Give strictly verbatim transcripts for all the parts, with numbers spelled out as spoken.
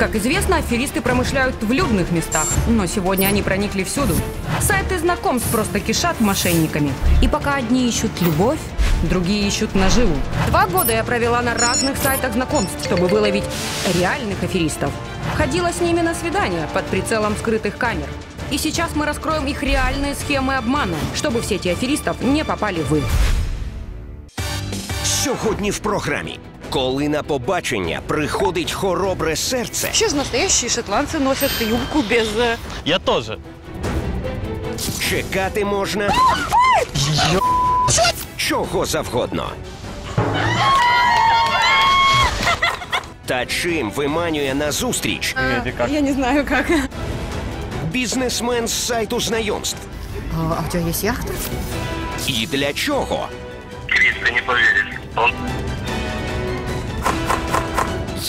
Как известно, аферисты промышляют в людных местах, но сегодня они проникли всюду. Сайты знакомств просто кишат мошенниками. И пока одни ищут любовь, другие ищут наживу. Два года я провела на разных сайтах знакомств, чтобы выловить реальных аферистов. Ходила с ними на свидания под прицелом скрытых камер. И сейчас мы раскроем их реальные схемы обмана, чтобы в сети аферистов не попали вы. Сьогодні в програмі. Коли на побачення приходить хоробре серце... Вообще настоящие шотландцы носят юбку без... Я тоже. Чекати можна... Чого завгодно. Та чим виманює назустріч... Я не знаю, як. Бізнесмен з сайту знайомств. А у тебя есть яхта? І для чого? Крис, ты не поверишь. Он...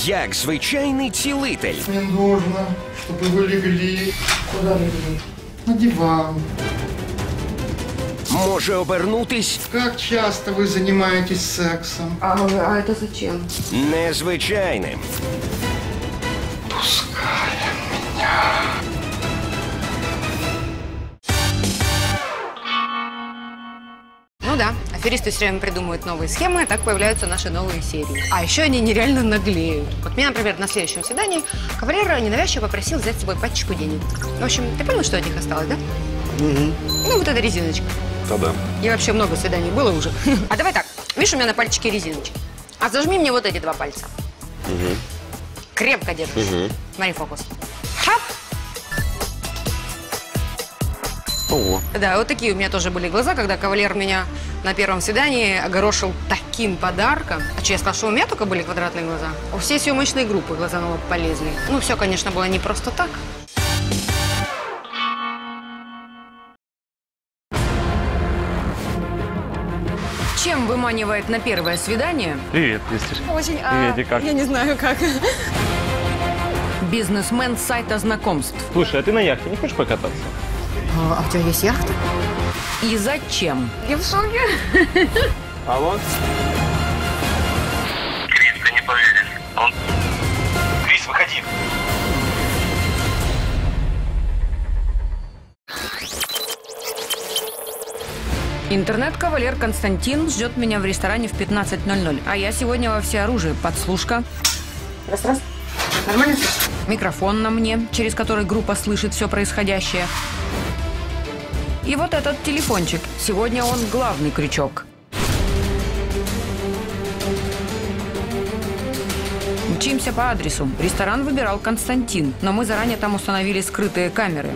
Як звичайний цілитель. Мне нужно, чтобы вы легли. Куда легли? На диван. Може обернутись... Как часто вы занимаетесь сексом? А, а это зачем? Незвичайним. Пускай меня... Ну да, аферисты все время придумывают новые схемы, и так появляются наши новые серии. А еще они нереально наглеют. Вот меня, например, на следующем свидании кавалер ненавязчиво попросил взять с собой пачечку денег. В общем, ты понял, что от них осталось, да? Угу. Ну, вот эта резиночка. Да, да. Я вообще много свиданий было уже. А давай так, видишь, у меня на пальчике резиночка. А зажми мне вот эти два пальца. Угу. Крепко держишь. Угу. Смотри, фокус. Хап! Ого. Да, вот такие у меня тоже были глаза, когда кавалер меня на первом свидании огорошил таким подарком. А что, я сказала, что у меня только были квадратные глаза? У всей съемочной группы глаза на лоб полезли. Ну, все, конечно, было не просто так. Чем выманивает на первое свидание? Привет, мистер. Очень, а... Привет, и как? Я не знаю, как. Бизнесмен с сайта знакомств. Слушай, а ты на яхте не хочешь покататься? А у тебя есть яхта? И зачем? Я в шоке. Алло? Крис, ты не поверишь. Он... Крис, выходи. Интернет-кавалер Константин ждет меня в ресторане в пятнадцать ноль ноль. А я сегодня во всеоружии. Подслушка. Раз-раз. Нормально? Микрофон на мне, через который группа слышит все происходящее. И вот этот телефончик. Сегодня он главный крючок. Мчимся по адресу. Ресторан выбирал Константин, но мы заранее там установили скрытые камеры.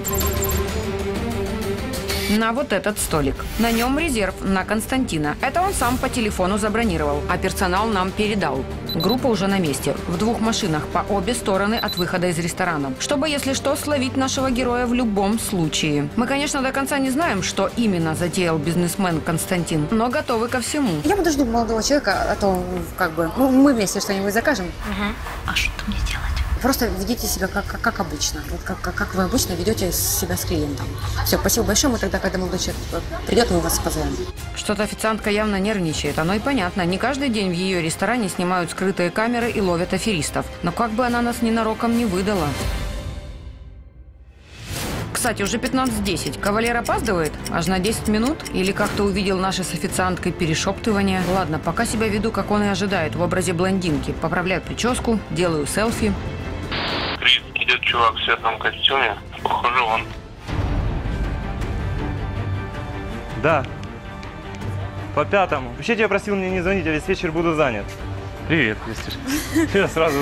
На вот этот столик. На нем резерв на Константина. Это он сам по телефону забронировал, а персонал нам передал. Группа уже на месте. В двух машинах по обе стороны от выхода из ресторана. Чтобы, если что, словить нашего героя в любом случае. Мы, конечно, до конца не знаем, что именно затеял бизнесмен Константин, но готовы ко всему. Я подожду молодого человека, а то как бы ну, мы вместе что-нибудь закажем. Угу. А что мне делать? Просто ведите себя как, как, как обычно. Вот как, как вы обычно ведете себя с клиентом. Все, спасибо большое. Мы тогда, когда молодой человек придет, мы вас позовем. Что-то официантка явно нервничает. Оно и понятно. Не каждый день в ее ресторане снимают скрытые камеры и ловят аферистов. Но как бы она нас ненароком не выдала. Кстати, уже пятнадцать десять. Кавалер опаздывает? Аж на десять минут? Или как-то увидел наши с официанткой перешептывания? Ладно, пока себя веду, как он и ожидает, в образе блондинки. Поправляю прическу, делаю селфи. Крис, идет чувак в сером костюме. Похоже, он. Да. По пятому. Вообще, я просил мне не звонить, а весь вечер буду занят. Привет, Крис. Я сразу...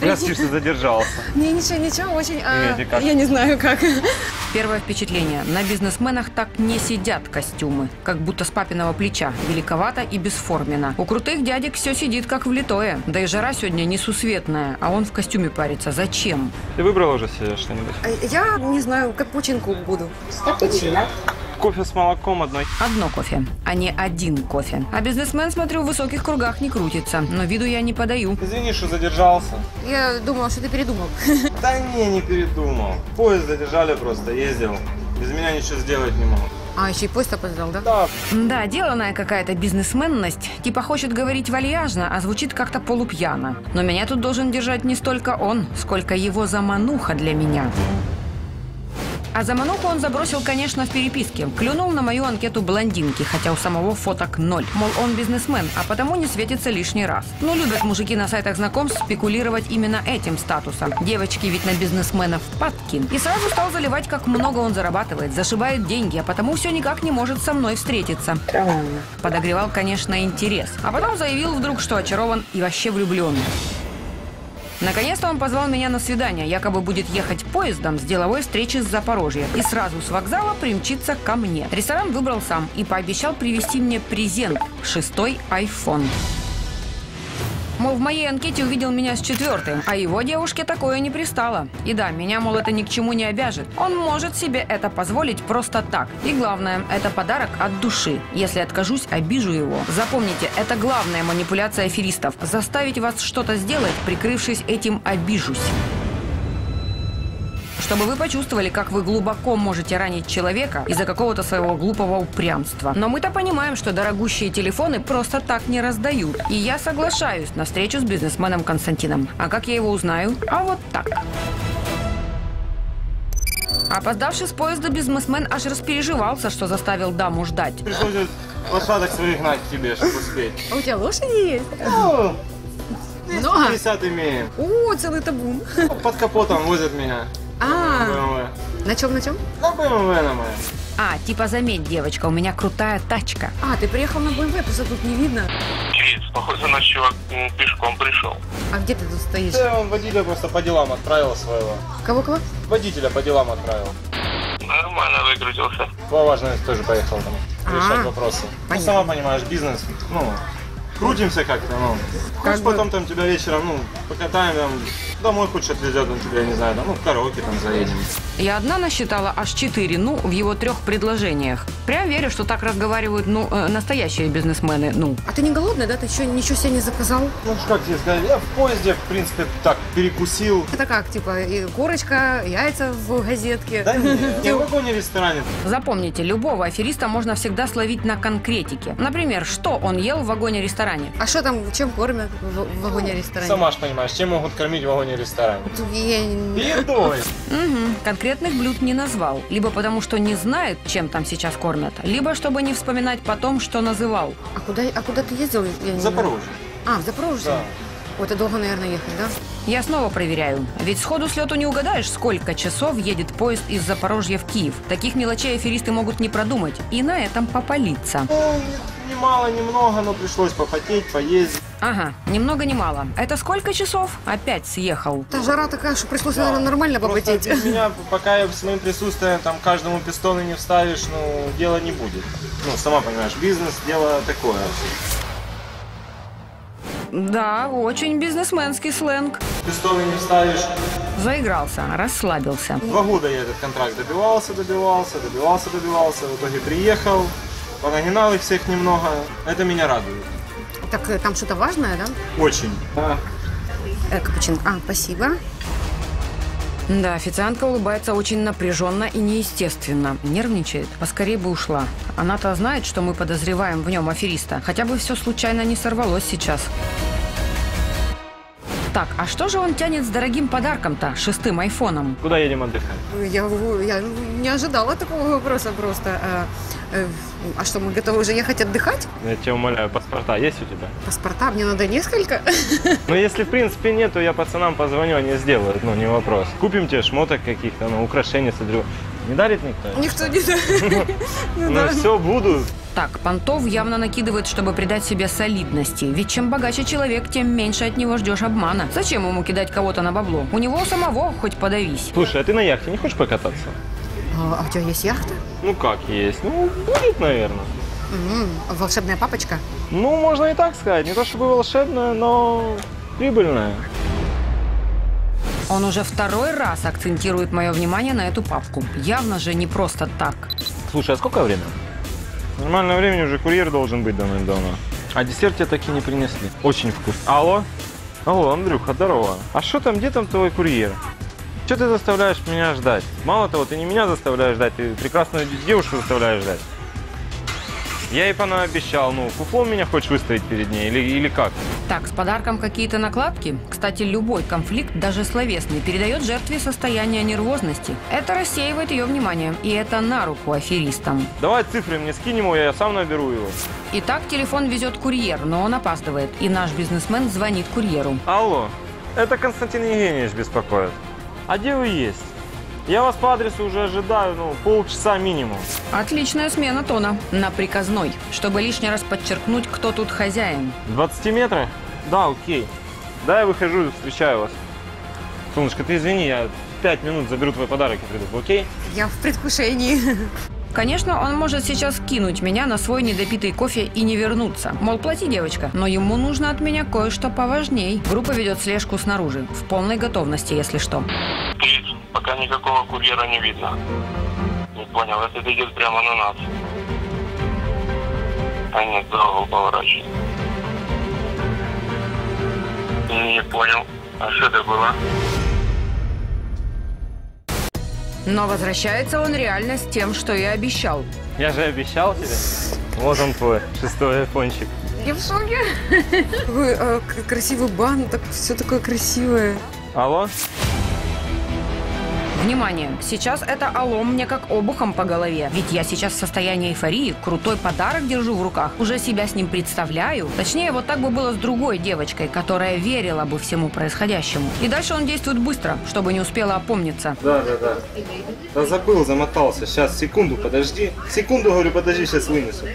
Я чуть-чуть задержался. Не, ничего, ничего, очень... А... Привет, я не знаю, как. Первое впечатление. На бизнесменах так не сидят костюмы. Как будто с папиного плеча. Великовато и бесформенно. У крутых дядек все сидит как влитое. Да и жара сегодня несусветная. А он в костюме парится. Зачем? Ты выбрала уже себе что-нибудь? Я не знаю, капучинку буду. Капучино. Кофе с молоком одной. Одно кофе, а не один кофе. А бизнесмен, смотрю, в высоких кругах не крутится. Но виду я не подаю. Извини, что задержался. Я думала, что ты передумал. Да не, не передумал. Поезд задержали просто, ездил. Без меня ничего сделать не мог. А, еще и поезд опоздал, да? Да. Да, деланная какая-то бизнесменность. Типа хочет говорить вальяжно, а звучит как-то полупьяно. Но меня тут должен держать не столько он, сколько его замануха для меня. А замануху он забросил, конечно, в переписке. Клюнул на мою анкету блондинки, хотя у самого фоток ноль. Мол, он бизнесмен, а потому не светится лишний раз. Ну, любят мужики на сайтах знакомств спекулировать именно этим статусом. Девочки ведь на бизнесменов падки. И сразу стал заливать, как много он зарабатывает, зашибает деньги, а потому все никак не может со мной встретиться. Подогревал, конечно, интерес. А потом заявил вдруг, что очарован и вообще влюблен. Наконец-то он позвал меня на свидание, якобы будет ехать поездом с деловой встречи с Запорожья. И сразу с вокзала примчится ко мне. Ресторан выбрал сам и пообещал привезти мне презент – шестой айфон. Мол, в моей анкете увидел меня с четвертым, а его девушке такое не пристало. И да, меня, мол, это ни к чему не обяжет. Он может себе это позволить просто так. И главное, это подарок от души. Если откажусь, обижу его. Запомните, это главная манипуляция аферистов. Заставить вас что-то сделать, прикрывшись этим «обижусь». Чтобы вы почувствовали, как вы глубоко можете ранить человека из-за какого-то своего глупого упрямства. Но мы-то понимаем, что дорогущие телефоны просто так не раздают. И я соглашаюсь на встречу с бизнесменом Константином. А как я его узнаю? А вот так. Опоздавший с поезда бизнесмен аж распереживался, что заставил даму ждать. Приходит лошадок своих гнать к тебе, чтобы успеть. А у тебя лошади есть? Ну, пятьдесят имеем. О, целый табун. Под капотом возят меня. А, на чем, на чем? На бэ эм вэ, на моя. А, типа, заметь, девочка, у меня крутая тачка. А, ты приехал на бэ эм вэ, просто тут не видно. Чиц, похоже, наш чувак пешком пришел. А где ты тут стоишь? Да, он водителя просто по делам отправил своего. Кого-кого? Водителя по делам отправил. Нормально выкрутился. По важности тоже поехал там решать вопросы. Ну, сама понимаешь, бизнес, ну... Крутимся как-то, ну. Как потом там тебя вечером, ну, покатаем, там, домой хоть что-то везет, он тебя, не знаю, там, ну, в караоке там заедем. Я одна насчитала аж четыре «ну» в его трех предложениях. Прям верю, что так разговаривают, ну, э, настоящие бизнесмены, ну. А ты не голодный, да? Ты еще ничего себе не заказал? Ну, как тебе сказать, я в поезде, в принципе, так, перекусил. Это как, типа, и корочка, яйца в газетке? Да нет, ни в каком не ресторане. Запомните, любого афериста можно всегда словить на конкретике. Например, что он ел в вагоне-ресторане? А что там, чем кормят в вагоне-ресторане? Сама ж понимаешь, чем могут кормить в вагоне-ресторане? Едой! Угу. Конкретных блюд не назвал. Либо потому, что не знает, чем там сейчас кормят, либо чтобы не вспоминать потом, что называл. А куда, а куда ты ездил? В Запорожье. А, в Запорожье? Да. Вот и долго, наверное, ехать, да? Я снова проверяю. Ведь сходу с лету не угадаешь, сколько часов едет поезд из Запорожья в Киев. Таких мелочей аферисты могут не продумать и на этом попалиться. Ни мало, ни много, но пришлось попотеть, поездить. Ага, ни много, ни мало. Это сколько часов? Опять съехал. Та жара такая, что пришлось, да, наверное, нормально попотеть. Меня, пока я с моим присутствием там каждому пистону не вставишь, ну, дела не будет. Ну, сама понимаешь, бизнес – дело такое. Да, очень бизнесменский сленг. Пистоны не вставишь. Заигрался, расслабился. Два года я этот контракт добивался, добивался, добивался, добивался. В итоге приехал. Понагинал их всех немного. Это меня радует. Так там что-то важное, да? Очень. Да. Э, капучин. А, спасибо. Да, официантка улыбается очень напряженно и неестественно. Нервничает. Поскорее бы ушла. Она-то знает, что мы подозреваем в нем афериста. Хотя бы все случайно не сорвалось сейчас. Так, а что же он тянет с дорогим подарком-то, шестым айфоном? Куда едем отдыхать? Я, я не ожидала такого вопроса просто. А, а что, мы готовы уже ехать отдыхать? Я тебя умоляю, паспорта есть у тебя? Паспорта? Мне надо несколько. Ну, если в принципе нет, то я пацанам позвоню, они сделают, ну, не вопрос. Купим тебе шмоток каких-то, ну, украшений, смотрю. Не дарит никто? Никто не дарит. Ну, все, буду. Так, понтов явно накидывает, чтобы придать себе солидности. Ведь чем богаче человек, тем меньше от него ждешь обмана. Зачем ему кидать кого-то на бабло? У него самого хоть подавись. Слушай, а ты на яхте не хочешь покататься? А, а у тебя есть яхта? Ну как есть? Ну, будет, наверное. М-м, волшебная папочка? Ну, можно и так сказать. Не то чтобы волшебная, но прибыльная. Он уже второй раз акцентирует мое внимание на эту папку. Явно же не просто так. Слушай, а сколько времени? Нормальное время уже курьер должен быть давно-давно. А десерт тебе таки не принесли. Очень вкусно. Алло? Алло, Андрюха, здорово. А что там, где там твой курьер? Что ты заставляешь меня ждать? Мало того, ты не меня заставляешь ждать, ты прекрасную девушку заставляешь ждать. Я ей понаобещал, ну, куфлом меня хочешь выставить перед ней или, или как? Так, с подарком какие-то накладки? Кстати, любой конфликт, даже словесный, передает жертве состояние нервозности. Это рассеивает ее внимание, и это на руку аферистам. Давай цифры мне скинь ему, я сам наберу его. Итак, телефон везет курьер, но он опаздывает, и наш бизнесмен звонит курьеру. Алло, это Константин Евгеньевич беспокоит. А где вы есть? Я вас по адресу уже ожидаю, ну, полчаса минимум. Отличная смена тона. На приказной, чтобы лишний раз подчеркнуть, кто тут хозяин. двадцать метров? Да, окей. Да, я выхожу, встречаю вас. Солнышко, ты извини, я пять минут заберу твой подарок и приду, окей? Я в предвкушении. Конечно, он может сейчас кинуть меня на свой недопитый кофе и не вернуться. Мол, плати, девочка. Но ему нужно от меня кое-что поважней. Группа ведет слежку снаружи. В полной готовности, если что. Треть. Пока никакого курьера не видно. Не понял, это идет прямо на нас. А нет, голову поворачивает. Не понял. А что это было? Но возвращается он реально с тем, что я обещал. Я же обещал тебе. Вот он твой шестой айфончик. Я в шоке. Какой а, красивый бан, так, все такое красивое. Алло? Внимание! Сейчас это алло мне как обухом по голове. Ведь я сейчас в состоянии эйфории, крутой подарок держу в руках, уже себя с ним представляю. Точнее, вот так бы было с другой девочкой, которая верила бы всему происходящему. И дальше он действует быстро, чтобы не успела опомниться. Да, да, да. Да забыл, замотался. Сейчас, секунду, подожди. Секунду, говорю, подожди, сейчас вынесу.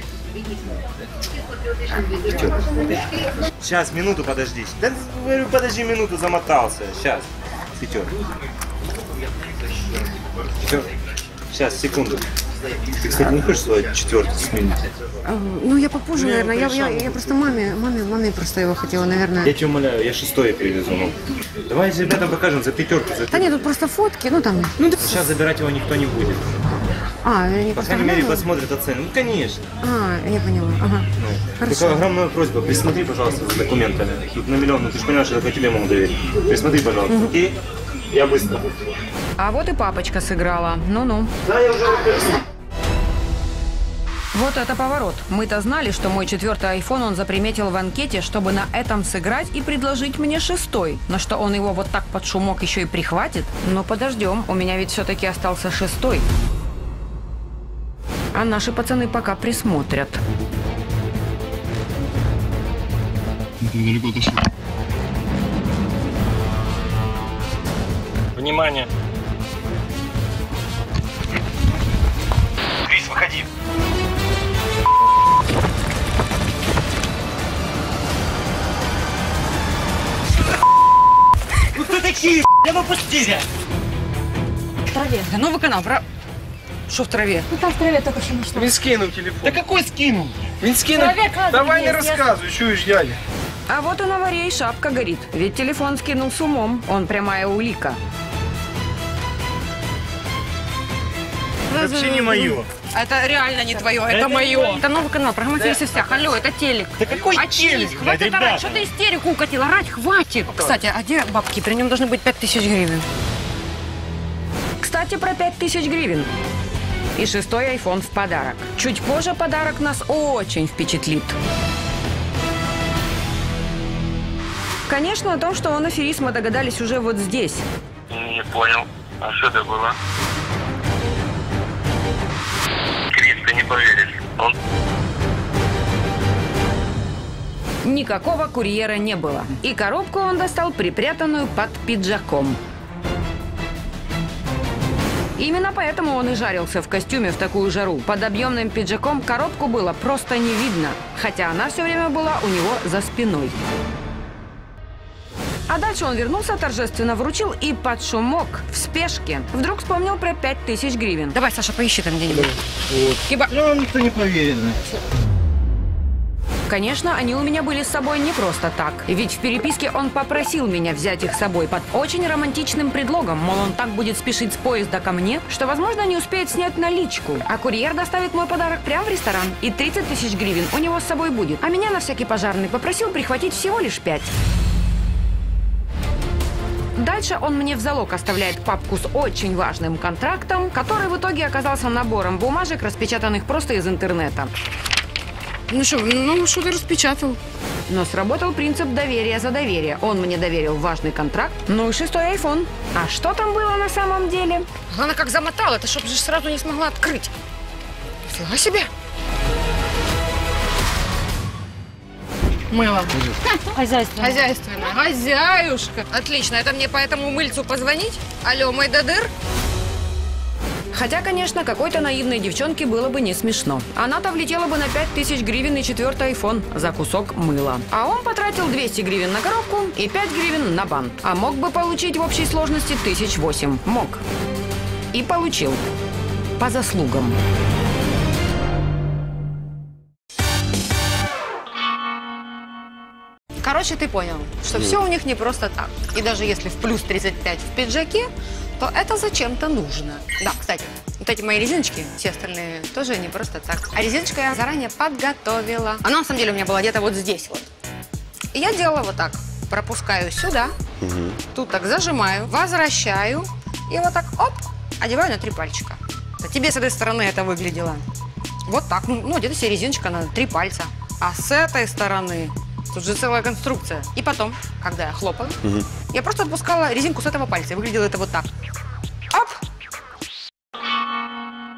Сейчас, минуту, подожди. Да, говорю, подожди, минуту, замотался. Сейчас, сетер. Сейчас, секунду. Ты, кстати, не хочешь свой четвертый сменить? Ну, я попозже, ну, наверное. Я, я, я просто маме, маме, маме просто его хотела, наверное. Я тебя умоляю, я шестой привезу. Ну. Давай ребятам покажем за пятерку. За... Да нет, тут просто фотки, ну там. Ну, да... Сейчас забирать его никто не будет. А, я не По крайней мере, посмотрят оценку. Ну, конечно. А, я поняла. Ага. Ну, только огромная просьба, присмотри, пожалуйста, за документами. Тут на миллион, ну ты же понимаешь, что только тебе могу доверить. Присмотри, пожалуйста. Угу. Окей? Я быстро. А вот и папочка сыграла. Ну-ну. Да, я уже выхожу. Вот это поворот. Мы-то знали, что мой четвертый айфон он заприметил в анкете, чтобы на этом сыграть и предложить мне шестой. Но что он его вот так под шумок еще и прихватит? Но подождем, у меня ведь все-таки остался шестой. А наши пацаны пока присмотрят. Внимание! Крис, выходи! Ну кто такие, я бы пустили! В траве. Да новый канал, бра... Что в траве? Ну там в траве только что нашла. Вин скинул телефон. Да какой скинул? Вин скинул... Давай не рассказывай, что ждали. А вот у аварии и шапка горит. Ведь телефон скинул с умом. Он прямая улика. Это вообще не мое. Это реально не твое, это, это мое. Это новый канал, программа «Аферисты в сетях». Алло, это телек. Да какой телек? Хватит орать, что ты истерику укатил, орать хватит. Кстати, а где бабки? При нем должны быть пять тысяч гривен. Кстати, про пять тысяч гривен. И шестой айфон в подарок. Чуть позже подарок нас очень впечатлит. Конечно, о том, что он аферист, мы догадались уже вот здесь. Не понял. А что это было? Крис, ты не поверишь. Он... Никакого курьера не было. И коробку он достал, припрятанную под пиджаком. Именно поэтому он и жарился в костюме в такую жару. Под объемным пиджаком коробку было просто не видно. Хотя она все время была у него за спиной. А дальше он вернулся, торжественно вручил и под шумок, в спешке, вдруг вспомнил про пять тысяч гривен. Давай, Саша, поищи там где-нибудь. Вот. Ну, никто не поверит. Конечно, они у меня были с собой не просто так. Ведь в переписке он попросил меня взять их с собой под очень романтичным предлогом. Мол, он так будет спешить с поезда ко мне, что, возможно, не успеет снять наличку. А курьер доставит мой подарок прямо в ресторан. И тридцать тысяч гривен у него с собой будет. А меня на всякий пожарный попросил прихватить всего лишь пять. Дальше он мне в залог оставляет папку с очень важным контрактом, который в итоге оказался набором бумажек, распечатанных просто из интернета. Ну что, ну что ты распечатал? Но сработал принцип доверия за доверие. Он мне доверил важный контракт, ну и шестой айфон. А что там было на самом деле? Она как замотала, это чтобы же сразу не смогла открыть. Слава себе. Мыло. Хозяйственное. Хозяйственное. Хозяюшка. Отлично. Это мне по этому мыльцу позвонить? Алло, мой додыр? Хотя, конечно, какой-то наивной девчонке было бы не смешно. Она-то влетела бы на пять тысяч гривен и четвертый айфон за кусок мыла. А он потратил двести гривен на коробку и пять гривен на бан. А мог бы получить в общей сложности тысяч восемь. Мог. И получил. По заслугам. Короче, ты понял, что все у них не просто так. И даже если в плюс тридцать пять в пиджаке, то это зачем-то нужно. Да, кстати, вот эти мои резиночки, все остальные, тоже не просто так. А резиночка я заранее подготовила. Она, на самом деле, у меня была где-то вот здесь вот. И я делала вот так. Пропускаю сюда, угу. Тут так зажимаю, возвращаю. И вот так, оп, одеваю на три пальчика. Тебе с этой стороны это выглядело. Вот так, ну, где-то себе резиночка на три пальца. А с этой стороны... Тут же целая конструкция. И потом, когда я хлопаю, угу. я просто отпускала резинку с этого пальца. Выглядело это вот так. Оп!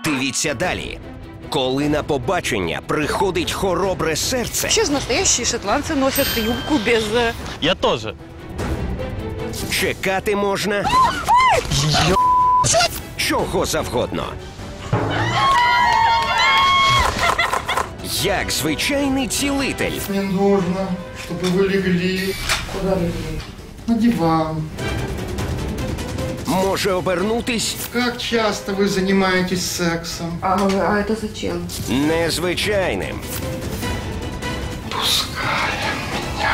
Дивіться далі. Коли на побачення приходить хоробре серце... Вообще настоящие шотландцы носят юбку без... Я тоже. Чекати можна... Чого завгодно. Як звичайний цілитель. Мне нужно, чтобы вы легли. Куда легли? На диван. Може обернутись. Как часто вы занимаетесь сексом? А, а это зачем? Незвичайним. Пускай меня.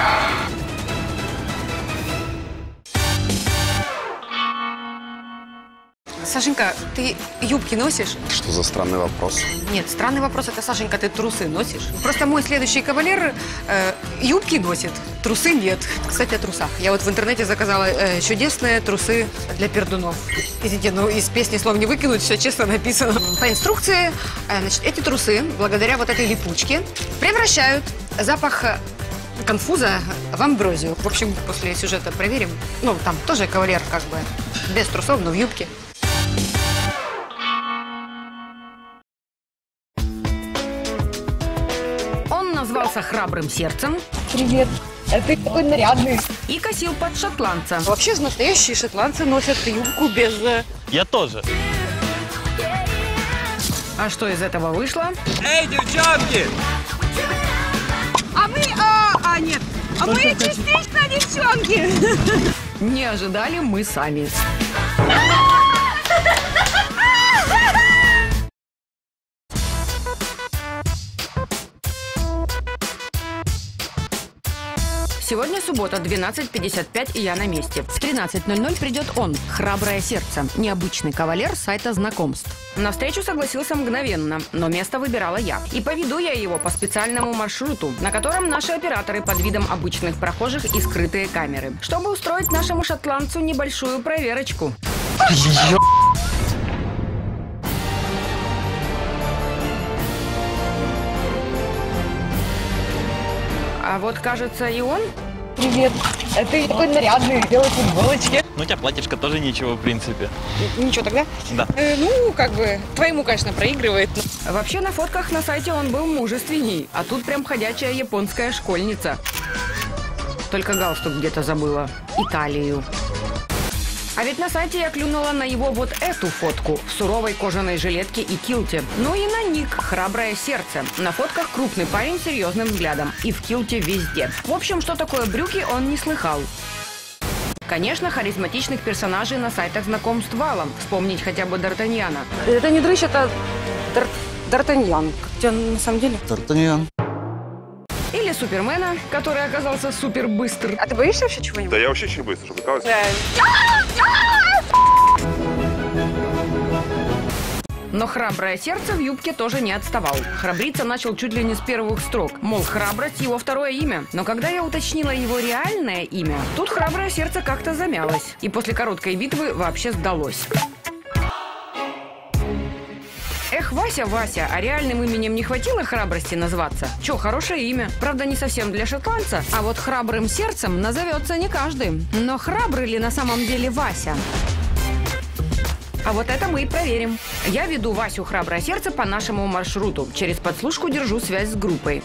Сашенька, ты юбки носишь? Что за странный вопрос? Нет, странный вопрос это, Сашенька, ты трусы носишь? Просто мой следующий кавалер э, юбки носит, трусы нет. Кстати, о трусах. Я вот в интернете заказала э, чудесные трусы для пердунов. Извините, ну из песни слов не выкинуть, все честно написано. По инструкции, э, значит, эти трусы, благодаря вот этой липучке, превращают запах... конфуза в амброзию. В общем, после сюжета проверим. Ну, там тоже кавалер как бы без трусов, но в юбке. Назвался «Храбрым сердцем». Привет. А ты такой нарядный. И косил под шотландца. Вообще настоящие шотландцы носят юбку без... Я тоже. А что из этого вышло? Эй, девчонки! А мы... А, а нет. А что мы частично девчонки. Не ожидали мы сами. Сегодня суббота, двенадцать пятьдесят пять, и я на месте. В тринадцать ноль ноль придет он, «Храброе сердце», необычный кавалер сайта знакомств. На встречу согласился мгновенно, но место выбирала я. И поведу я его по специальному маршруту, на котором наши операторы под видом обычных прохожих и скрытые камеры, чтобы устроить нашему шотландцу небольшую проверочку. А вот, кажется, и он. Привет. А ты такой нарядный, белые футболочки. Ну, у тебя платьишко тоже ничего, в принципе. Ничего тогда? Да. Э, ну, как бы, твоему, конечно, проигрывает. Но... Вообще, на фотках на сайте он был мужественней. А тут прям ходячая японская школьница. Только галстук где-то забыла. Италию. А ведь на сайте я клюнула на его вот эту фотку в суровой кожаной жилетке и килте. Ну и на ник «Храброе сердце». На фотках крупный парень с серьезным взглядом. И в килте везде. В общем, что такое брюки, он не слыхал. Конечно, харизматичных персонажей на сайтах знакомств валом. Вспомнить хотя бы Д'Артаньяна. Это не дрыщ, это Д'Артаньян. Как тебя на самом деле? Д'Артаньян. Или Супермена, который оказался супер быстр. А ты боишься вообще чего-нибудь? Да я вообще очень быстро, чтобы казалось. Но храброе сердце в юбке тоже не отставал. Храбриться начал чуть ли не с первых строк. Мол, храбрость его второе имя. Но когда я уточнила его реальное имя, тут храброе сердце как-то замялось. И после короткой битвы вообще сдалось. Эх, Вася, Вася, а реальным именем не хватило храбрости назваться? Чё, хорошее имя. Правда, не совсем для шотландца, а вот храбрым сердцем назовется не каждый. Но храбрый ли на самом деле Вася? А вот это мы и проверим. Я веду Васю «Храброе сердце» по нашему маршруту. Через подслушку держу связь с группой.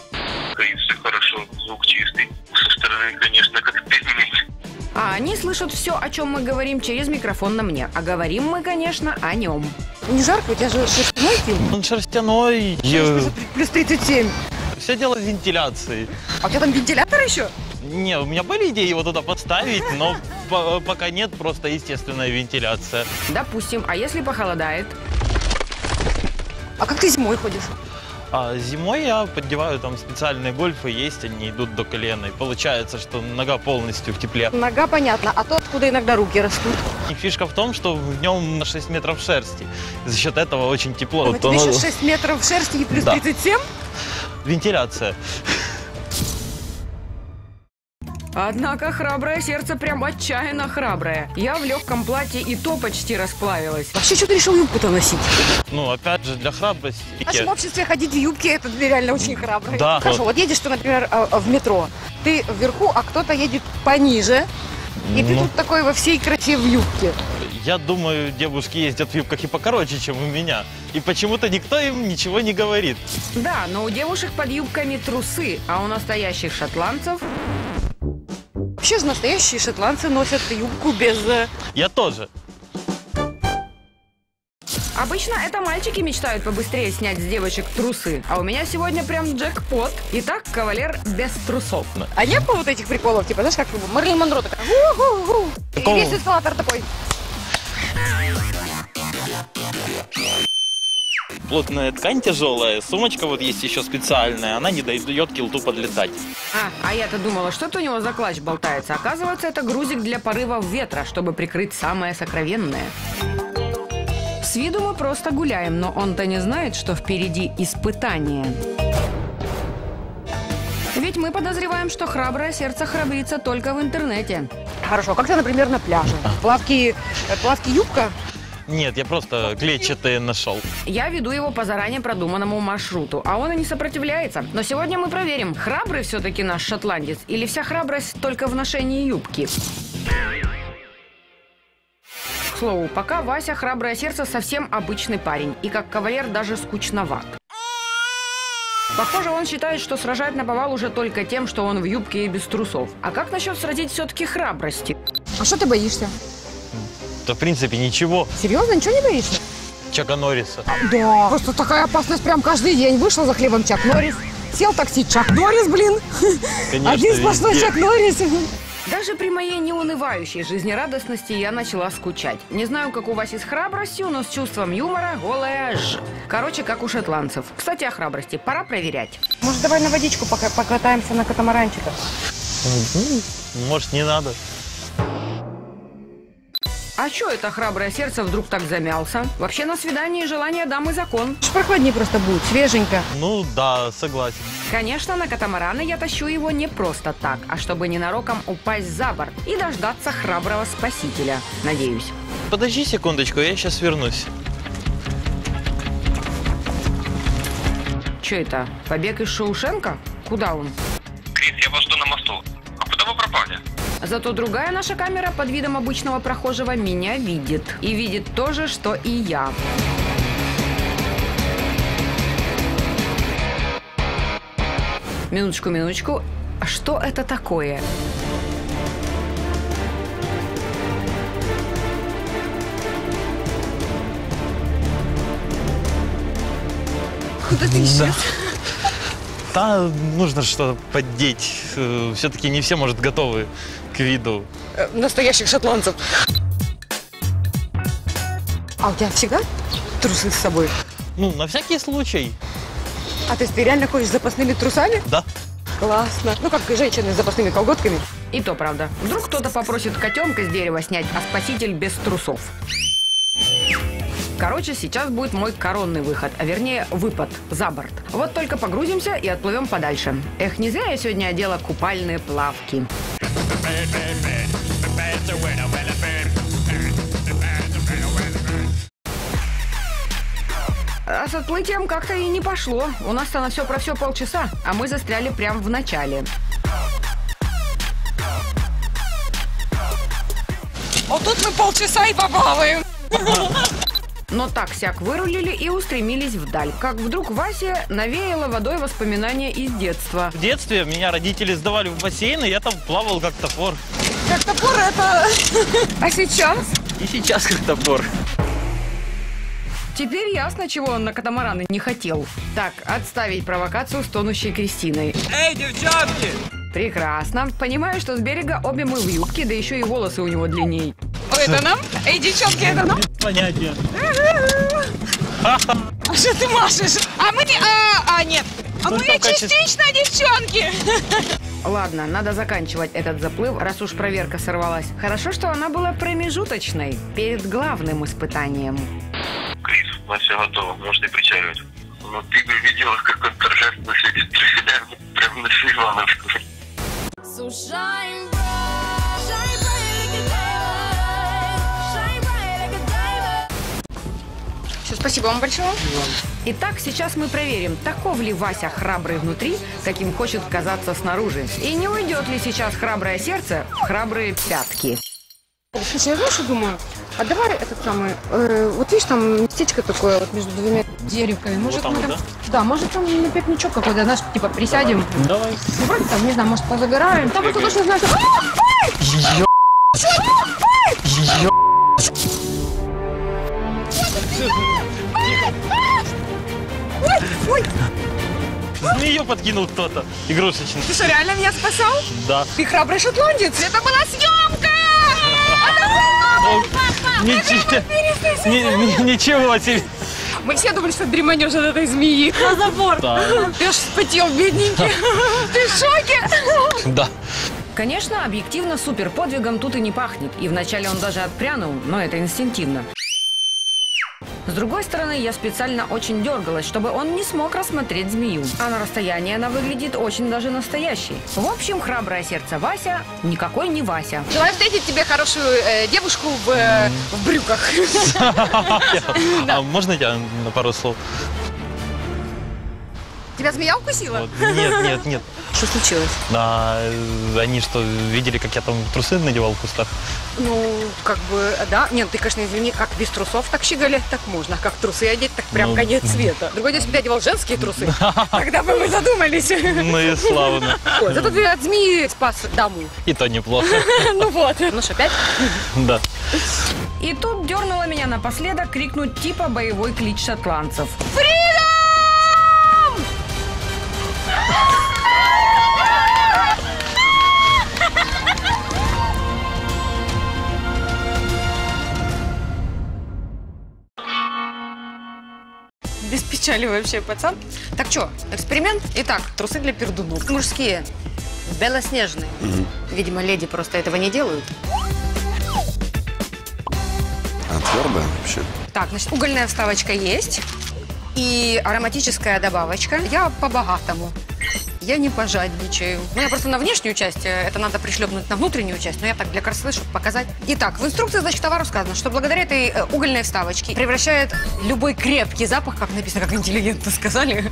Конечно, хорошо, звук чистый. Со стороны, конечно, как-то изменить. А они слышат все, о чем мы говорим, через микрофон на мне. А говорим мы, конечно, о нем. Не жарко? У тебя же шерстяной фильм? Он шерстяной. Плюс тридцать семь. Все дело с вентиляцией. А у тебя там вентилятор еще? Не, у меня были идеи его туда подставить, но пока нет, просто естественная вентиляция. Допустим, а если похолодает? А как ты зимой ходишь? А зимой я поддеваю там специальные гольфы, есть они, идут до колена. И получается, что нога полностью в тепле. Нога, понятно, а то откуда иногда руки растут. И фишка в том, что в нем на шесть метров шерсти. За счет этого очень тепло. А вот тебе еще шесть метров шерсти и плюс да. тридцать семь? Вентиляция. Однако храброе сердце прям отчаянно храброе. Я в легком платье и то почти расплавилась. Вообще, что ты решил юбку-то носить? Ну, опять же, для храбрости. В нашем обществе ходить в юбке, это реально очень храбро. Да. Хорошо, вот едешь ты, например, в метро. Ты вверху, а кто-то едет пониже. И ну, ты тут такой во всей красе в юбке. Я думаю, девушки ездят в юбках и покороче, чем у меня. И почему-то никто им ничего не говорит. Да, но у девушек под юбками трусы, а у настоящих шотландцев... Вообще же настоящие шотландцы носят юбку без... Я тоже. Обычно это мальчики мечтают побыстрее снять с девочек трусы. А у меня сегодня прям джекпот. Итак, кавалер без трусов. А не было вот этих приколов, типа, знаешь, как Марлин Монро такая... У-ху-ху! И весь эскалатор такой... Плотная ткань тяжелая, сумочка вот есть еще специальная, она не дает килту подлетать. А, а я-то думала, что-то у него за клатч болтается. Оказывается, это грузик для порывов ветра, чтобы прикрыть самое сокровенное. С виду мы просто гуляем, но он-то не знает, что впереди испытание. Ведь мы подозреваем, что храброе сердце храбрится только в интернете. Хорошо, как ты, например, на пляже? Плавки, плавки юбка? Нет, я просто клетчатые нашел. Я веду его по заранее продуманному маршруту, а он и не сопротивляется. Но сегодня мы проверим, храбрый все-таки наш шотландец или вся храбрость только в ношении юбки. К слову, пока Вася «Храброе сердце» совсем обычный парень и как кавалер даже скучноват. Похоже, он считает, что сражать наповал уже только тем, что он в юбке и без трусов. А как насчет сразить все-таки храбрости? А что ты боишься? Да, в принципе, ничего. Серьезно, ничего не боишься? Чака Норриса. Да, просто такая опасность прям каждый день. Вышел за хлебом Чак Норрис, сел такси Чак Норрис, блин. Конечно, один сплошной Чак Норрис. Даже при моей неунывающей жизнерадостности я начала скучать. Не знаю, как у вас и с храбростью, но с чувством юмора голая ж. Короче, как у шотландцев. Кстати, о храбрости пора проверять. Может, давай на водичку пока покатаемся на катамаранчиках? Может, не надо. А чё это храброе сердце вдруг так замялся? Вообще на свидании желание дамы закон. Прохладнее просто будет, свеженько. Ну да, согласен. Конечно, на катамараны я тащу его не просто так, а чтобы ненароком упасть за борт и дождаться храброго спасителя, надеюсь. Подожди секундочку, я сейчас вернусь. Чё это, побег из Шоушенка? Куда он? Крис, я вас жду на мосту. А куда вы пропали? Зато другая наша камера под видом обычного прохожего меня видит. И видит то же, что и я. Минуточку, минуточку. Что это такое? Куда ты исчез? Да, нужно что-то поддеть. Все-таки не все, может, готовы к виду. Настоящих шотландцев. А у тебя всегда трусы с собой? Ну, на всякий случай. А то есть ты реально ходишь с запасными трусами? Да. Классно. Ну, как и женщины с запасными колготками. И то правда. Вдруг кто-то попросит котенка с дерева снять, а спаситель без трусов. Короче, сейчас будет мой коронный выход, а вернее выпад за борт. Вот только погрузимся и отплывем подальше. Эх, не зря я сегодня одела купальные плавки. А с отплытием как-то и не пошло. У нас-то на все про все полчаса, а мы застряли прямо в начале. Вот тут мы полчаса и побалуем. Но так-сяк вырулили и устремились вдаль. Как вдруг Вася навеяло водой воспоминания из детства. В детстве меня родители сдавали в бассейн, и я там плавал как топор. Как топор это... А сейчас? И сейчас как топор. Теперь ясно, чего он на катамараны не хотел. Так, отставить провокацию с тонущей Кристиной. Эй, девчонки! Прекрасно. Понимаю, что с берега обе мы в юбке, да еще и волосы у него длинней. Это нам? Эй, девчонки, это нам? Понятия. А что ты машешь? А мы... А, а нет. А мы частично, девчонки. Ладно, надо заканчивать этот заплыв, раз уж проверка сорвалась. Хорошо, что она была промежуточной, перед главным испытанием. Крис, у нас все готово, можно и причаливать. Ну ты бы видела, как он торжественно сидит, приседаем прямо на Светлановку. Сушаем. Спасибо вам большое. Итак, сейчас мы проверим, таков ли Вася храбрый внутри, каким хочет казаться снаружи. И не уйдет ли сейчас храброе сердце в храбрые пятки. Слушай, я знаешь, что думаю? А давай этот самый... Э, вот видишь, там местечко такое вот между двумя деревками. Может, вот там, мы там, да? Да, может, там на пикничок какой-то, знаешь, типа присядем. Давай. Ну, вроде там, не знаю, может, позагораем. Там кто точно знает, что... Ее подкинул кто-то игрушечный. Ты что, реально меня спасал? Да. Ты храбрый шотландец. Это была съемка! Ничего себе. Мы все думали, что дреманешь от этой змеи. На забор. Ты ж вспотел, бедненький. Ты в шоке? Да. Конечно, объективно супер подвигом тут и не пахнет. И вначале он даже отпрянул, но это инстинктивно. С другой стороны, я специально очень дергалась, чтобы он не смог рассмотреть змею. А на расстоянии она выглядит очень даже настоящей. В общем, храброе сердце Вася никакой не Вася. Давай встретить тебе хорошую э, девушку в, э, в брюках. А можно я на пару слов? Тебя змея укусила? Нет, нет, нет. Что случилось? Они что, видели, как я там трусы надевал в кустах? Ну, как бы, да. Нет, ты, конечно, извини, как без трусов так щеголять так можно. Как трусы одеть, так прям конец света. Другой день, если бы я одевал женские трусы, тогда бы мы задумались. Ну и славно. Зато ты от змеи спас даму. И то неплохо. Ну вот. Ну что, опять? Да. И тут дернула меня напоследок крикнуть типа боевой клич шотландцев. Без печали вообще, пацан. Так что, эксперимент? Итак, трусы для пердунов. Мужские, белоснежные. Mm-hmm. Видимо, леди просто этого не делают. А твердая вообще? Так, значит, угольная вставочка есть. И ароматическая добавочка. Я по-богатому. Я не пожадничаю. Ну, я просто на внешнюю часть, это надо пришлепнуть на внутреннюю часть, но я так для красоты, чтобы показать. Итак, в инструкции, значит, товару сказано, что благодаря этой э, угольной вставочке превращает любой крепкий запах, как написано, как интеллигентно сказали,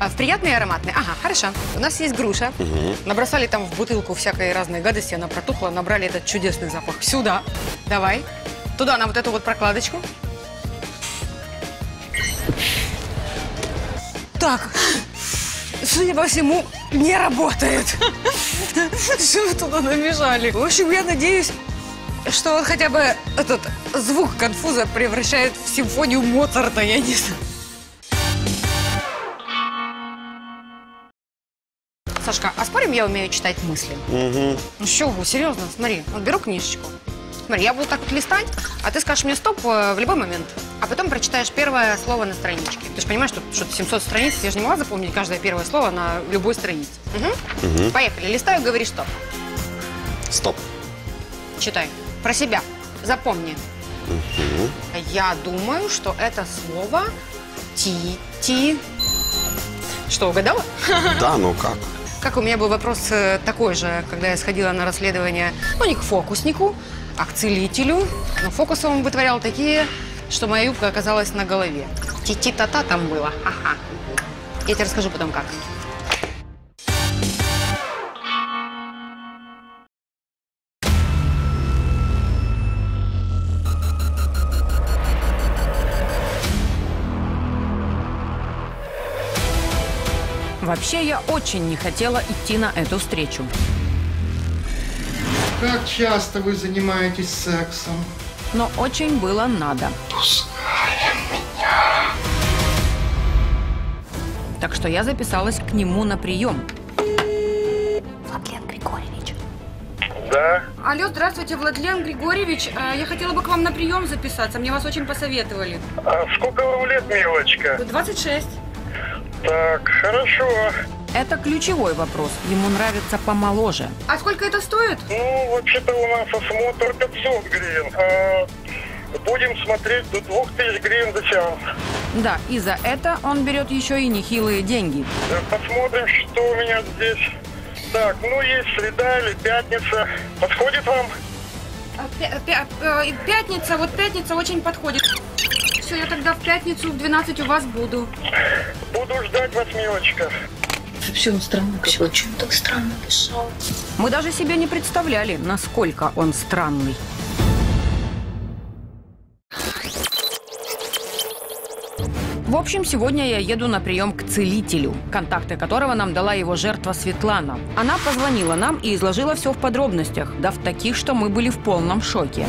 в приятный и ароматный. Ага, хорошо. У нас есть груша. Угу. Набросали там в бутылку всякой разной гадости, она протухла, набрали этот чудесный запах. Сюда. Давай. Туда на вот эту вот прокладочку. Так. Судя по всему, не работает. Что вы туда намешали? В общем, я надеюсь, что он хотя бы этот звук конфуза превращает в симфонию Моцарта, я не знаю. Сашка, а спорим, я умею читать мысли? Угу. Ну что вы, серьезно, смотри, вот беру книжечку. Смотри, я буду так вот листать, а ты скажешь мне стоп в любой момент. А потом прочитаешь первое слово на страничке. Ты же понимаешь, что тут семьсот страниц, я же не могла запомнить каждое первое слово на любой странице. Угу. Угу. Поехали. Листаю, говори стоп. Стоп. Читай. Про себя. Запомни. Угу. я думаю, что это слово «ти-ти». Что, угадала? Да, ну как? Как у меня был вопрос такой же, когда я сходила на расследование, ну, не к фокуснику, а к целителю. Но фокусы он вытворял такие, что моя юбка оказалась на голове. Ти-ти-та-та там было. Ага. Я тебе расскажу потом, как. Вообще, я очень не хотела идти на эту встречу. Как часто вы занимаетесь сексом? Но очень было надо. Пускай меня. Так что я записалась к нему на прием. Владлен Григорьевич. Да? Алло, здравствуйте, Владлен Григорьевич. Я хотела бы к вам на прием записаться. Мне вас очень посоветовали. А сколько вам лет, милочка? двадцать шесть. Так, хорошо. Это ключевой вопрос. Ему нравится помоложе. А сколько это стоит? Ну, вообще-то у нас осмотр пятьсот гривен. А будем смотреть до двух тысяч гривен за час. Да, и за это он берет еще и нехилые деньги. Посмотрим, что у меня здесь. Так, ну есть среда или пятница. Подходит вам? Пятница, вот пятница очень подходит. Все, я тогда в пятницу в двенадцать у вас буду. Буду ждать вас, милочка. Вообще он странно писал. Почему так странно писал? Мы даже себе не представляли, насколько он странный. В общем, сегодня я еду на прием к целителю, контакты которого нам дала его жертва Светлана. Она позвонила нам и изложила все в подробностях, дав таких, что мы были в полном шоке.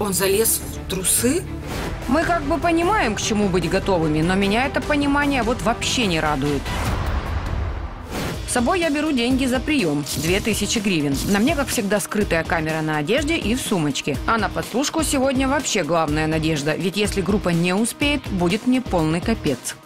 Он залез в трусы? Мы как бы понимаем, к чему быть готовыми, но меня это понимание вот вообще не радует. С собой я беру деньги за прием – две тысячи гривен. На мне, как всегда, скрытая камера на одежде и в сумочке. А на подслушку сегодня вообще главная надежда, ведь если группа не успеет, будет мне полный капец.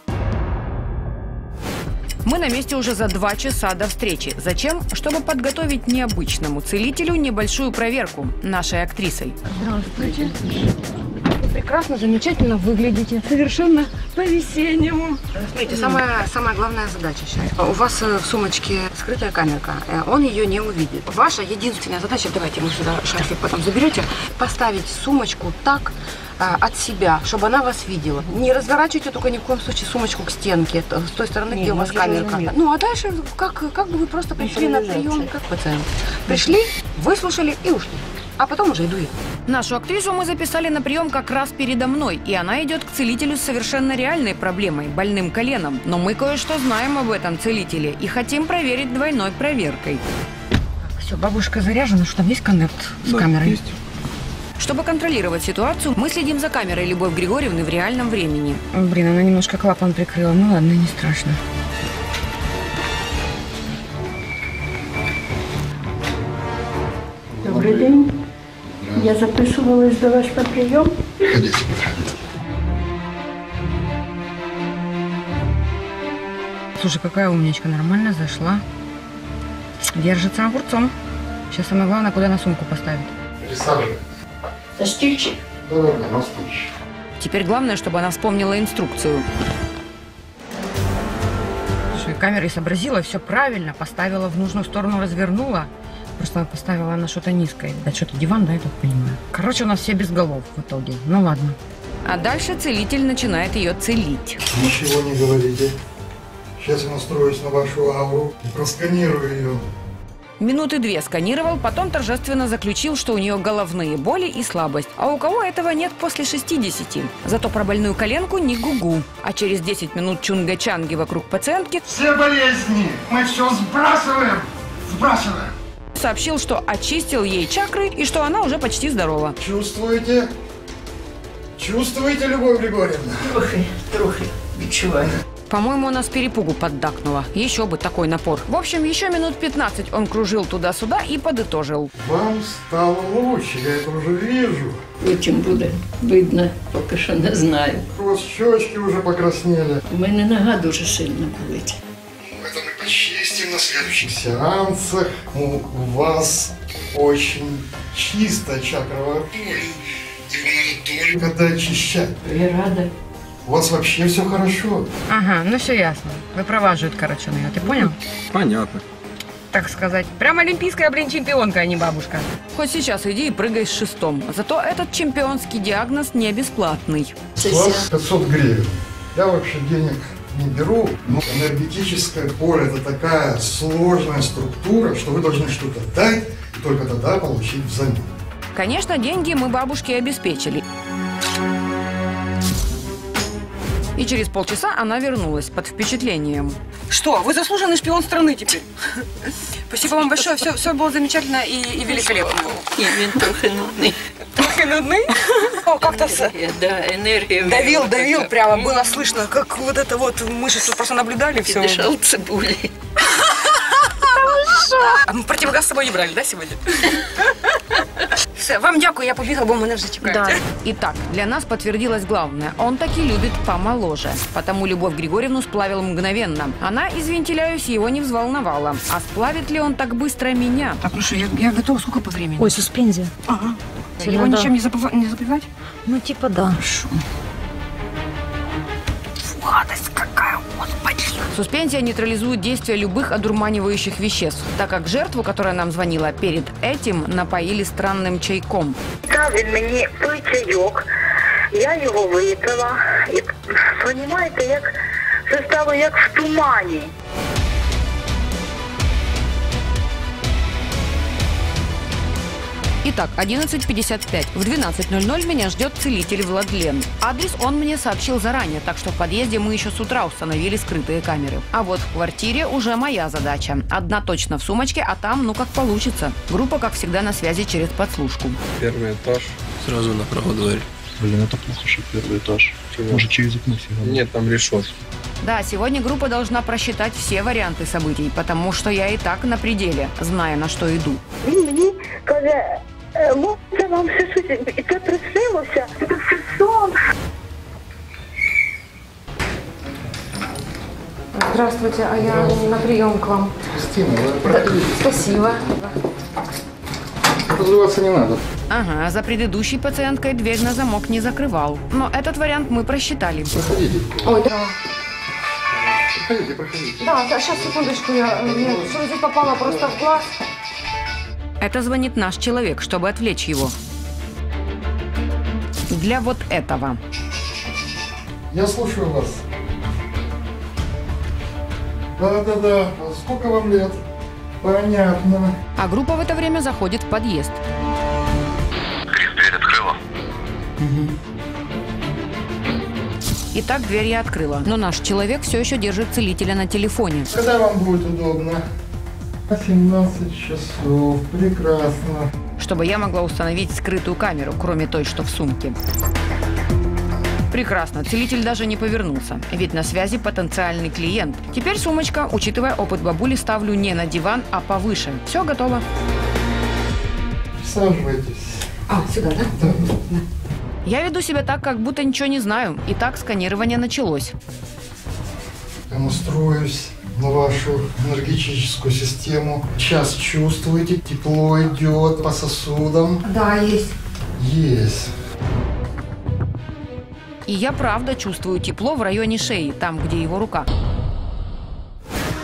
Мы на месте уже за два часа до встречи. Зачем? Чтобы подготовить необычному целителю небольшую проверку нашей актрисой. Здравствуйте. Прекрасно, замечательно выглядите. Совершенно по-весеннему. Смотрите, самая, самая главная задача сейчас. У вас в сумочке скрытая камерка. Он ее не увидит. Ваша единственная задача, давайте вы сюда шарфик потом заберете, поставить сумочку так а, от себя, чтобы она вас видела. Не разворачивайте только ни в коем случае сумочку к стенке, с той стороны, не, где у вас камерка. Нет. Ну, а дальше, как, как бы вы просто пришли на прием, как пациент. Пришли, выслушали и ушли. А потом уже иду я. Нашу актрису мы записали на прием как раз передо мной. И она идет к целителю с совершенно реальной проблемой – больным коленом. Но мы кое-что знаем об этом целителе и хотим проверить двойной проверкой. Все, бабушка заряжена. Что там есть коннект с да, камерой? Есть. Чтобы контролировать ситуацию, мы следим за камерой Любовь Григорьевны в реальном времени. Блин, она немножко клапан прикрыла. Ну ладно, не страшно. Добрый день. Я записывалась до вас на прием. Ходите. Слушай, какая умничка, нормально зашла. Держится огурцом. Сейчас самое главное, куда на сумку поставить. Пересаживай. На стульчик? Да, да, на стульчик. Теперь главное, чтобы она вспомнила инструкцию. Слушай, камерой сообразила, все правильно, поставила в нужную сторону, развернула. Просто она поставила на что-то низкое. Да что-то диван, да, я так понимаю. Короче, у нас все без голов в итоге. Ну ладно. А дальше целитель начинает ее целить. Ничего не говорите. Сейчас я настроюсь на вашу ауру и просканирую ее. Минуты две сканировал, потом торжественно заключил, что у нее головные боли и слабость. А у кого этого нет после шестидесяти? Зато про больную коленку не гу-гу. А через десять минут чунга-чанги вокруг пациентки. Все болезни мы все сбрасываем, сбрасываем. Сообщил, что очистил ей чакры и что она уже почти здорова. Чувствуете? Чувствуете, Любовь Григорьевна? Трухай, трухай, бичевая. По-моему, она с перепугу поддакнула. Еще бы такой напор. В общем, еще минут пятнадцать он кружил туда-сюда и подытожил. Вам стало лучше, я это уже вижу. Очень буде видно, пока что не знаю. У вас щечки уже покраснели. У меня нога дуже сильно болит. Чистим на следующих сеансах. У вас очень чистая чакра. И Их надо только очищать. Я рада. У вас вообще все хорошо. Ага, ну все ясно. Выпроваживают, короче, на нее, ты понял? Понятно. Так сказать. Прям олимпийская, блин, чемпионка, а не бабушка. Хоть сейчас иди и прыгай с шестом. Зато этот чемпионский диагноз не бесплатный. пятьсот гривен. Я вообще денег не беру, но энергетическое поле – это такая сложная структура, что вы должны что-то дать и только тогда получить взамен. Конечно, деньги мы бабушке обеспечили. И через полчаса она вернулась под впечатлением. Что? Вы заслуженный шпион страны теперь. Спасибо вам большое. Все, все было замечательно и, и великолепно. Именно трохи нудный. Трохи нудный? О, как-то... Да, энергия. Давил, давил прямо. Было слышно, как вот это вот... Мы же просто наблюдали все. Дышал цибулей. А мы противогаз с собой не брали, да, сегодня? Все, вам дякую, я побігла, бо мене вже чекають. Да. Итак, для нас подтвердилось главное. Он таки любит помоложе. Потому Любовь Григорьевну сплавил мгновенно. Она, извинтеляюсь, его не взволновала. А сплавит ли он так быстро меня? Так, ну что, я, я готова. Сколько по времени? Ой, суспензия. Ага. Его надо... ничем не, забыв... не забивать? Ну, типа да. Хорошо. Фу, гадость какая, господи. Суспензия нейтрализует действие любых одурманивающих веществ, так как жертву, которая нам звонила перед этим, напоили странным чайком. Ставили мне той чайок, я его выпила, и, понимаете, як, це стало як в тумані. Итак, одиннадцать пятьдесят пять. В двенадцать ноль ноль меня ждет целитель Владлен. Адрес он мне сообщил заранее, так что в подъезде мы еще с утра установили скрытые камеры. А вот в квартире уже моя задача. Одна точно в сумочке, а там, ну как получится. Группа, как всегда, на связи через подслушку. Первый этаж. Сразу на правую дверь. Блин, это плохо, что первый этаж. Чего? Может, через окно сигнал? Нет, там решетка. Да, сегодня группа должна просчитать все варианты событий, потому что я и так на пределе, зная, на что иду. Це вам все щось, це приснилося, це все сон. Здравствуйте, а я на прием к вам. Кристина, спасибо. Подозреваться не надо. Ага, за предыдущей пациенткой дверь на замок не закрывал. Но этот вариант мы просчитали. Проходите. Ой, да. Проходите, проходите. Да, да, сейчас, секундочку, я, я сюда попала просто в глаз. Это звонит наш человек, чтобы отвлечь его. Для вот этого. Я слушаю вас. Да-да-да. Сколько вам лет? Понятно. А группа в это время заходит в подъезд. Крис, дверь открыла? Угу. Итак, дверь я открыла. Но наш человек все еще держит целителя на телефоне. Когда вам будет удобно? семнадцать часов. Прекрасно. Чтобы я могла установить скрытую камеру, кроме той, что в сумке. Прекрасно. Целитель даже не повернулся. Ведь на связи потенциальный клиент. Теперь сумочка, учитывая опыт бабули, ставлю не на диван, а повыше. Все готово. Присаживайтесь. А, сюда, да? Да. Да. Я веду себя так, как будто ничего не знаю. Итак, сканирование началось. Я настроюсь на вашу энергетическую систему. Сейчас чувствуете, тепло идет по сосудам. Да, есть. Есть. И я правда чувствую тепло в районе шеи, там, где его рука.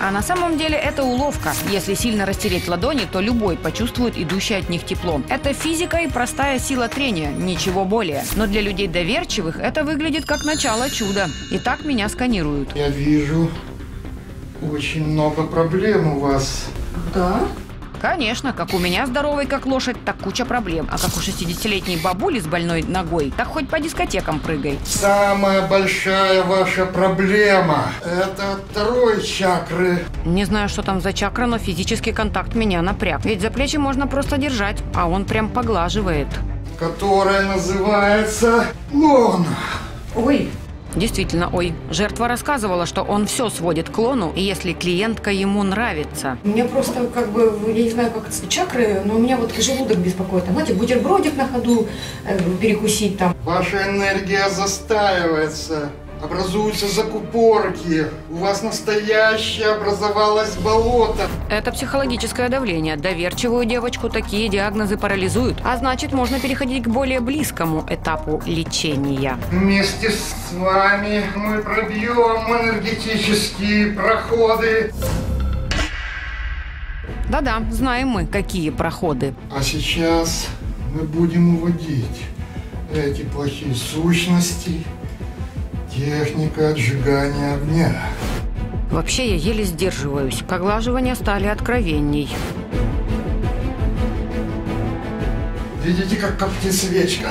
А на самом деле это уловка. Если сильно растереть ладони, то любой почувствует идущее от них тепло. Это физика и простая сила трения, ничего более. Но для людей доверчивых это выглядит как начало чуда. И так меня сканируют. Я вижу... Очень много проблем у вас. Да? Конечно, как у меня здоровый, как лошадь, так куча проблем. А как у шестидесятилетней бабули с больной ногой, так хоть по дискотекам прыгай. Самая большая ваша проблема – это второй чакры. Не знаю, что там за чакра, но физический контакт меня напряг. Ведь за плечи можно просто держать, а он прям поглаживает. Которая называется лона. Ой. Действительно, ой. Жертва рассказывала, что он все сводит к лону, и если клиентка ему нравится. У меня просто, как бы, я не знаю, как это, чакры, но у меня вот желудок беспокоит. Там, знаете, бутербродик на ходу э, перекусить там. Ваша энергия застаивается. Образуются закупорки. У вас настоящее образовалось болото. Это психологическое давление. Доверчивую девочку такие диагнозы парализуют. А значит, можно переходить к более близкому этапу лечения. Вместе с вами мы пробьем энергетические проходы. Да-да, знаем мы, какие проходы. А сейчас мы будем уводить эти плохие сущности. Техника отжигания огня. Вообще я еле сдерживаюсь. Поглаживания стали откровенней. Видите, как коптит свечка?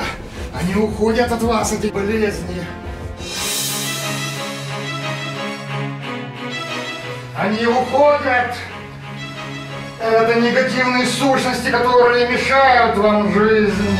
Они уходят от вас, эти болезни. Они уходят. Это негативные сущности, которые мешают вам жизни.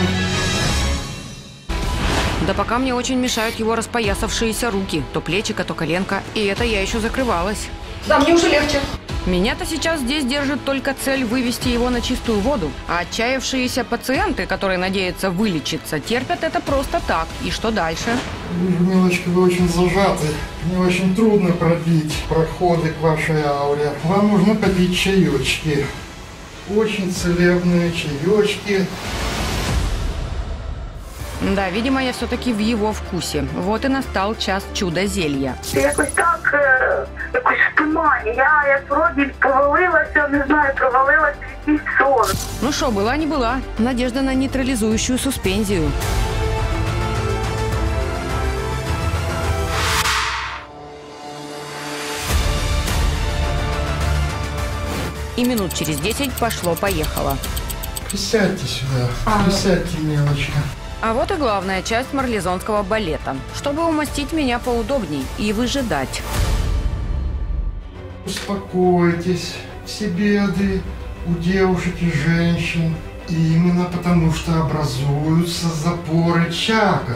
Да пока мне очень мешают его распоясавшиеся руки. То плечико, то коленка. И это я еще закрывалась. Да, мне уже легче. Меня-то сейчас здесь держит только цель вывести его на чистую воду. А отчаявшиеся пациенты, которые надеются вылечиться, терпят это просто так. И что дальше? Вижу, милочка, вы очень зажаты. Мне очень трудно пробить проходы к вашей ауре. Вам нужно попить чаечки. Очень целебные чаечки. Да, видимо, я все-таки в его вкусе. Вот и настал час чудо-зелья. Якось так, якось в тумані. Я, я вроде провалилася, не знаю, провалилася в якийсь сон. Ну что, была не была. Надежда на нейтрализующую суспензию. И минут через десять пошло-поехало. Присядьте сюда, а, присядьте, мелочка. А вот и главная часть марлезонского балета. Чтобы умастить меня поудобней и выжидать. Успокойтесь. Все беды у девушек и женщин. И именно потому, что образуются запоры чакр.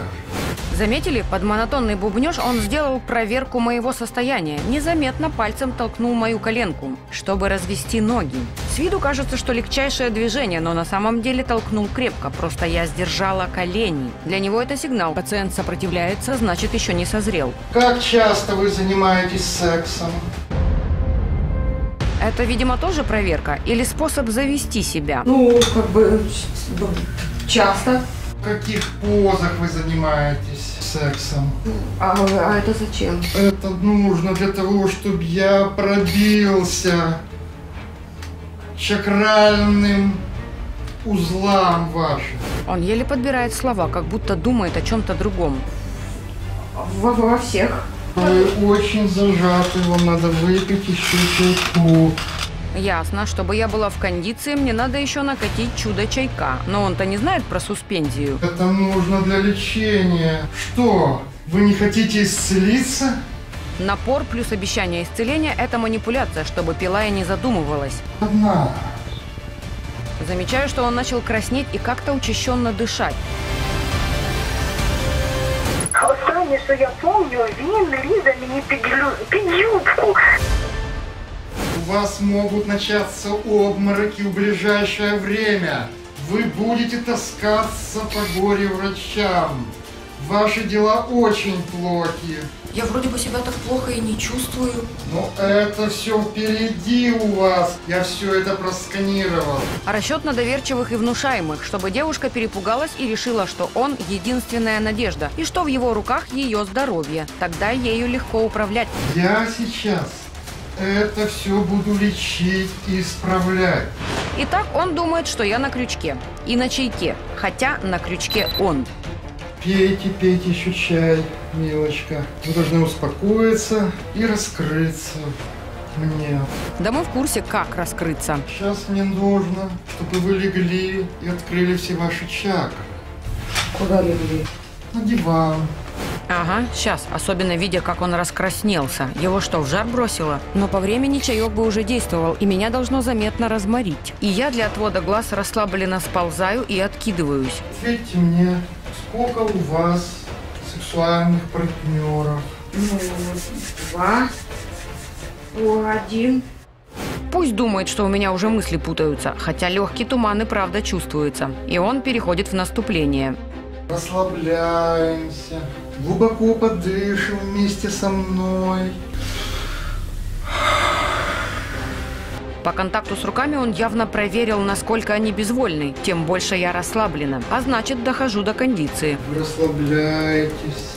Заметили? Под монотонный бубнёж он сделал проверку моего состояния. Незаметно пальцем толкнул мою коленку, чтобы развести ноги. С виду кажется, что легчайшее движение, но на самом деле толкнул крепко. Просто я сдержала колени. Для него это сигнал. Пациент сопротивляется, значит, еще не созрел. Как часто вы занимаетесь сексом? Это, видимо, тоже проверка или способ завести себя? Ну, как бы часто. В каких позах вы занимаетесь сексом? А, а это зачем? Это нужно для того, чтобы я пробился чакральным узлам вашим. Он еле подбирает слова, как будто думает о чем-то другом. Во, во всех. Вы очень зажаты, вам надо выпить еще чайку. Ясно. Чтобы я была в кондиции, мне надо еще накатить чудо-чайка. Но он-то не знает про суспензию. Это нужно для лечения. Что? Вы не хотите исцелиться? Напор плюс обещание исцеления – это манипуляция, чтобы пила и не задумывалась. Одна. Замечаю, что он начал краснеть и как-то учащенно дышать. Останется, что я помню, он лизал мне под юбку. У вас могут начаться обмороки в ближайшее время. Вы будете таскаться по горе-врачам. Ваши дела очень плохи. Я вроде бы себя так плохо и не чувствую. Но это все впереди у вас. Я все это просканировал. Расчет на доверчивых и внушаемых, чтобы девушка перепугалась и решила, что он единственная надежда. И что в его руках ее здоровье. Тогда ею легко управлять. Я сейчас... Это все буду лечить и исправлять. Итак, он думает, что я на крючке. И на чайке. Хотя на крючке он. Пейте, пейте еще чай, милочка. Вы должны успокоиться и раскрыться мне. Да мы в курсе, как раскрыться. Сейчас мне нужно, чтобы вы легли и открыли все ваши чакры. Куда легли? На диван. Ага, сейчас. Особенно видя, как он раскраснелся. Его что, в жар бросило? Но по времени чаек бы уже действовал, и меня должно заметно разморить. И я для отвода глаз расслабленно сползаю и откидываюсь. Ответьте мне, сколько у вас сексуальных партнеров? Ну, два. О, один. Пусть думает, что у меня уже мысли путаются, хотя легкий туман и правда чувствуется. И он переходит в наступление. Расслабляемся. глубоко подышим вместе со мной. По контакту с руками он явно проверил, насколько они безвольны. Тем больше я расслаблена. А значит, дохожу до кондиции. Расслабляйтесь.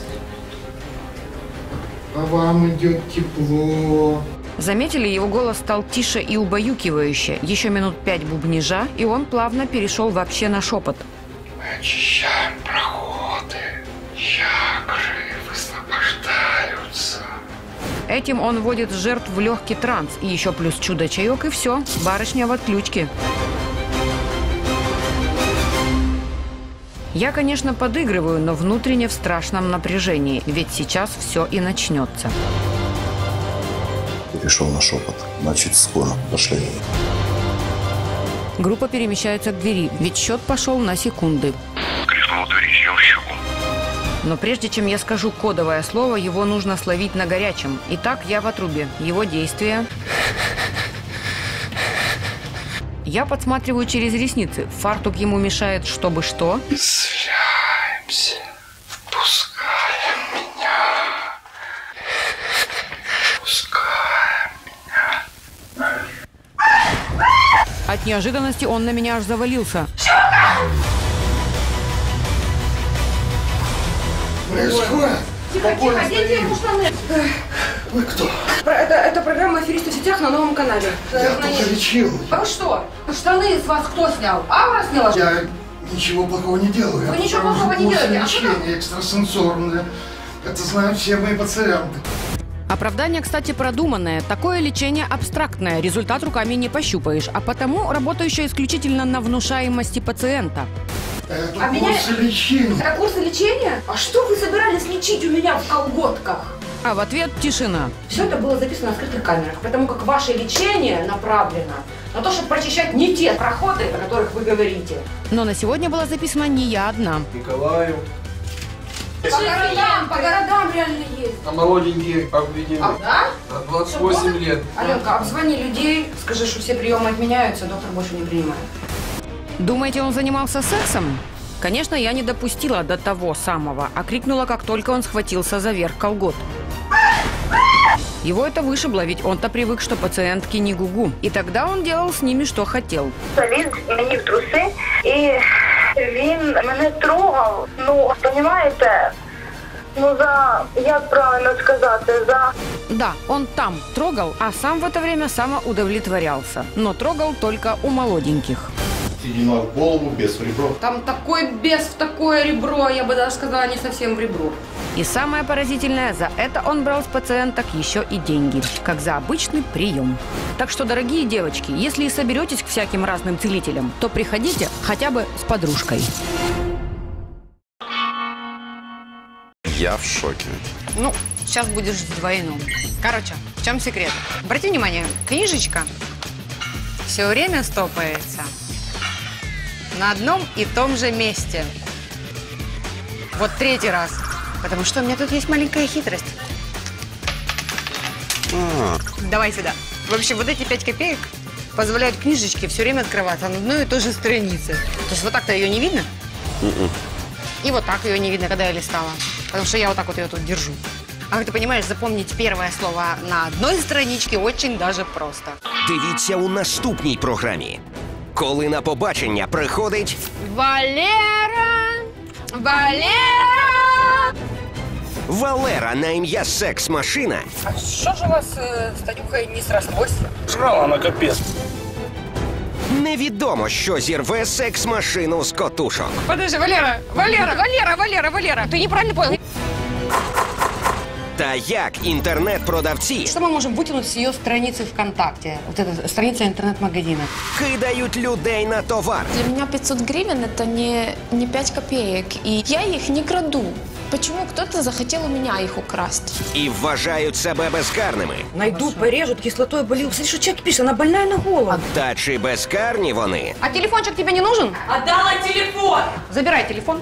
А вам идет тепло. Заметили, его голос стал тише и убаюкивающе. Еще минут пять бубнижа, и он плавно перешел вообще на шепот. Мы очищаем проходы. Чакры высвобождаются. Этим он вводит жертв в легкий транс. И еще плюс чудо-чаек, и все. Барышня в отключке. Я, конечно, подыгрываю, но внутренне в страшном напряжении. Ведь сейчас все и начнется. Перешел на шепот. Значит, скоро. Пошли. Группа перемещается к двери. Ведь счет пошел на секунды. Крикнул двери щелчку. Но прежде чем я скажу кодовое слово, его нужно словить на горячем. Итак, я в отрубе. Его действия... Я подсматриваю через ресницы. Фартук ему мешает, чтобы что? Сляемся. Впускаем меня. Впускаем меня. От неожиданности он на меня аж завалился. Происходит. Тихо, тихо, дети, мужчины. Вы кто? Это, это программа «Аферисты в сетях» на Новом канале. Я только лечил. А вы что? Штаны с вас кто снял? Аура сняла? Я ничего плохого не делаю. Вы я ничего плохого не делаете? Лечение экстрасенсорное. Это знают все мои пациенты. Оправдание, кстати, продуманное. Такое лечение абстрактное. Результат руками не пощупаешь. А потому работающее исключительно на внушаемости пациента. Это а курсы меня... лечения. Это курсы лечения? А что вы собирались лечить у меня в колготках? А в ответ тишина. Все это было записано на скрытых камерах, потому как ваше лечение направлено на то, чтобы прочищать не те проходы, о которых вы говорите. Но на сегодня была записана не я одна. Николаю. По городам, по городам реально есть. А молоденькие обведены. А, да? двадцать восемь лет. Аленка, обзвони людей, скажи, что все приемы отменяются, доктор больше не принимает. Думаете, он занимался сексом? Конечно, я не допустила до того самого, а крикнула, как только он схватился за верх колгот. Его это вышибло, ведь он-то привык, что пациентки не гугу. И тогда он делал с ними, что хотел. Він мені в труси, и він мене трогав. Ну, понимаете, ну за, як правильно сказати, за... Да, он там трогал, а сам в это время самоудовлетворялся. Но трогал только у молоденьких. Седина в голову, бес в ребро. Там такой бес в такое ребро, я бы даже сказала, не совсем в ребро. И самое поразительное, за это он брал с пациенток еще и деньги, как за обычный прием. Так что, дорогие девочки, если и соберетесь к всяким разным целителям, то приходите хотя бы с подружкой. Я в шоке. Ну, сейчас будешь двойным. Короче, в чем секрет? Обрати внимание, книжечка все время стопается. На одном и том же месте. Вот третий раз. Потому что у меня тут есть маленькая хитрость. А. Давай сюда. В общем, вот эти пять копеек позволяют книжечке все время открываться на одной и той же странице. То есть вот так-то ее не видно. Mm-mm. И вот так ее не видно, когда я листала. Потому что я вот так вот ее тут держу. А как ты понимаешь, запомнить первое слово на одной страничке очень даже просто. Дивіться у наступній програмі. Коли на побачення приходить... Валера! Валера! Валера на ім'я секс-машина. А що ж у вас э, з Танюхою не срослось? Жрала на капець. Невідомо, що зірве секс-машину з котушок. Подожди, Валера! Валера! Валера! Валера! Валера! Ти неправильно понял. Та як інтернет-продавці... Що ми можемо витягнути з її страниці ВКонтакте? Ось ця страниця інтернет-магазина. Кидають людей на товар. Для мене пятьсот гривен – це не пять копеек. І я їх не краду. Почему кто-то захотел у меня их украсть? И вважают себя безкарными. Найдут, порежут, кислотой болил. Смотри, что человек пишет, она больная на голову. Та чи безкарні вони? А телефончик тебе не нужен? Отдала телефон! Забирай телефон.